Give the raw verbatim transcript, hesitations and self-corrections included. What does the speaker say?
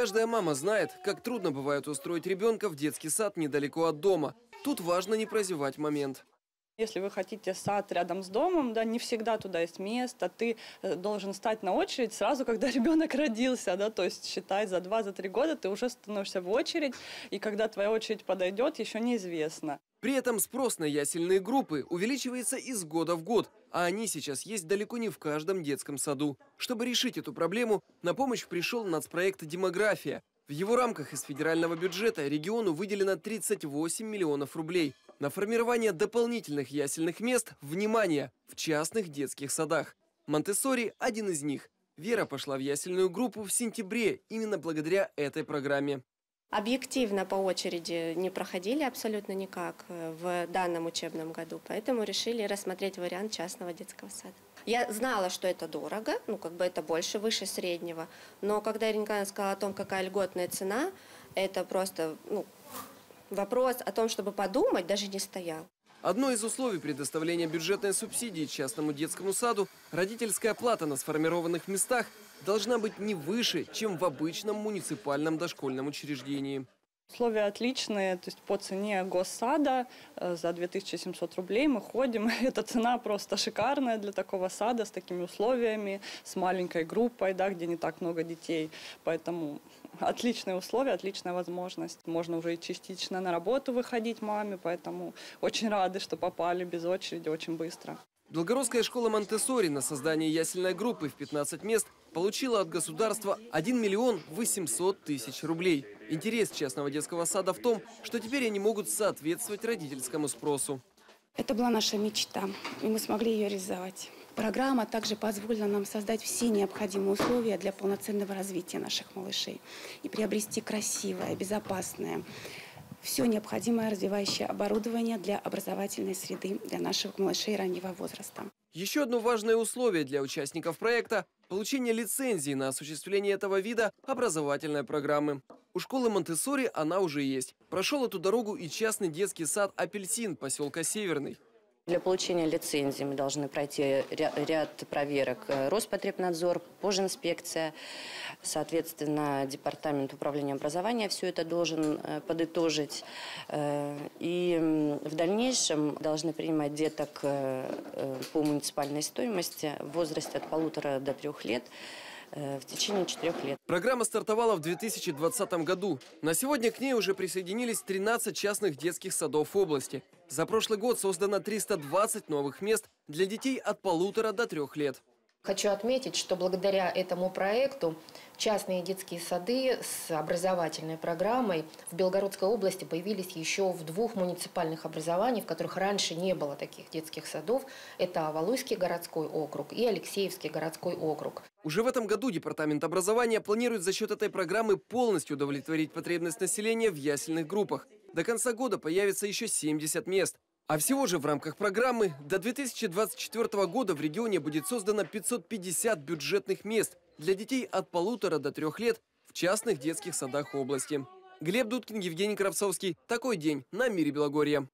Каждая мама знает, как трудно бывает устроить ребенка в детский сад недалеко от дома. Тут важно не прозевать момент. Если вы хотите сад рядом с домом, да, не всегда туда есть место. Ты должен стать на очередь сразу, когда ребенок родился, да, то есть считай, за два, за три года ты уже становишься в очередь, и когда твоя очередь подойдет, еще неизвестно. При этом спрос на ясельные группы увеличивается из года в год, а они сейчас есть далеко не в каждом детском саду. Чтобы решить эту проблему, на помощь пришел нацпроект «Демография». В его рамках из федерального бюджета региону выделено тридцать восемь миллионов рублей на формирование дополнительных ясельных мест, внимание, в частных детских садах. Монтессори – один из них. Вера пошла в ясельную группу в сентябре именно благодаря этой программе. Объективно по очереди не проходили абсолютно никак в данном учебном году, поэтому решили рассмотреть вариант частного детского сада. Я знала, что это дорого, ну как бы это больше, выше среднего, но когда Ирина Николаевна сказала о том, какая льготная цена, это просто ну, вопрос о том, чтобы подумать, даже не стоял. Одно из условий предоставления бюджетной субсидии частному детскому саду – родительская плата на сформированных местах должна быть не выше, чем в обычном муниципальном дошкольном учреждении. Условия отличные, то есть по цене госсада за две тысячи семьсот рублей мы ходим. Эта цена просто шикарная для такого сада с такими условиями, с маленькой группой, да, где не так много детей. Поэтому отличные условия, отличная возможность. Можно уже и частично на работу выходить маме, поэтому очень рады, что попали без очереди очень быстро. Белгородская школа Монтессори на создание ясельной группы в пятнадцать мест получила от государства один миллион восемьсот тысяч рублей. Интерес частного детского сада в том, что теперь они могут соответствовать родительскому спросу. Это была наша мечта, и мы смогли ее реализовать. Программа также позволила нам создать все необходимые условия для полноценного развития наших малышей и приобрести красивое, безопасное, все необходимое развивающее оборудование для образовательной среды для наших малышей раннего возраста. Еще одно важное условие для участников проекта – получение лицензии на осуществление этого вида образовательной программы. У школы Монтессори она уже есть. Прошел эту дорогу и частный детский сад «Апельсин» поселка Северный. Для получения лицензии мы должны пройти ряд проверок. Роспотребнадзор, пожинспекция, соответственно, департамент управления образования все это должен подытожить. И в дальнейшем должны принимать деток по муниципальной стоимости в возрасте от полутора до трех лет в течение четырех лет. Программа стартовала в две тысячи двадцатом году. На сегодня к ней уже присоединились тринадцать частных детских садов области. За прошлый год создано триста двадцать новых мест для детей от полутора до трех лет. Хочу отметить, что благодаря этому проекту частные детские сады с образовательной программой в Белгородской области появились еще в двух муниципальных образованиях, в которых раньше не было таких детских садов. Это Валуйский городской округ и Алексеевский городской округ. Уже в этом году департамент образования планирует за счет этой программы полностью удовлетворить потребность населения в ясельных группах. До конца года появится еще семьдесят мест. А всего же в рамках программы до две тысячи двадцать четвёртого года в регионе будет создано пятьсот пятьдесят бюджетных мест для детей от полутора до трех лет в частных детских садах области. Глеб Дудкин, Евгений Кравцовский. Такой день на мире Белогорья.